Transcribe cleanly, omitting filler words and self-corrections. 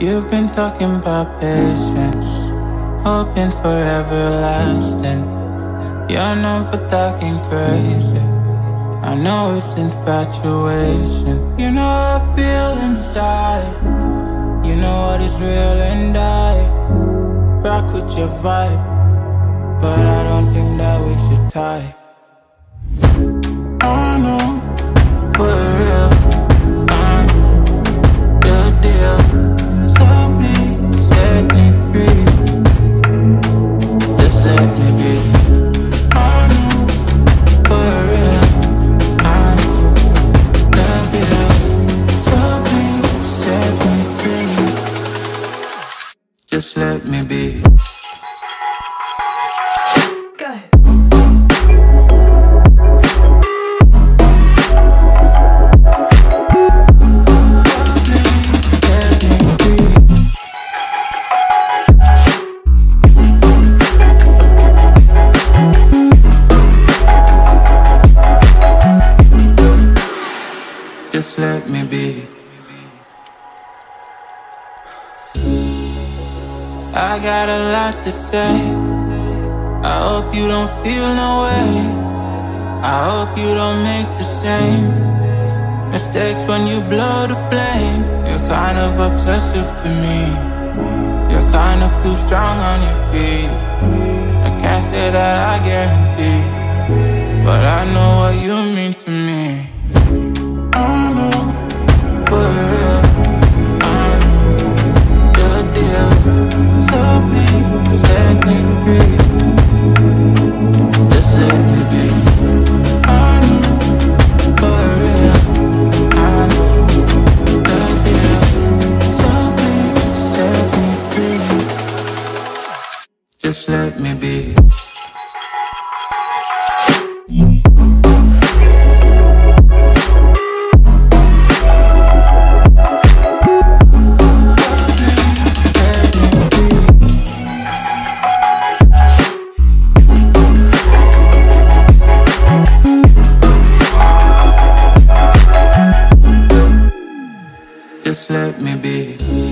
You've been talking about patience, hoping for everlasting. You're known for talking crazy, I know it's infatuation. You know I feel inside, you know what is real and I rock with your vibe, but I don't think that we should tie. I know, for real, I'm the deal. So please, set me free, just let me be. I know, for real, I'm the deal. So please, set me free, just let me be. Just let me be. I got a lot to say, I hope you don't feel no way. I hope you don't make the same mistakes when you blow the flame. You're kind of obsessive to me, you're kind of too strong on your feet. I can't say that I guarantee, but I know what you mean to me. Set me free, just let me be. I know, for real, I know the deal. So please, set me free, just let me be. Just let me be.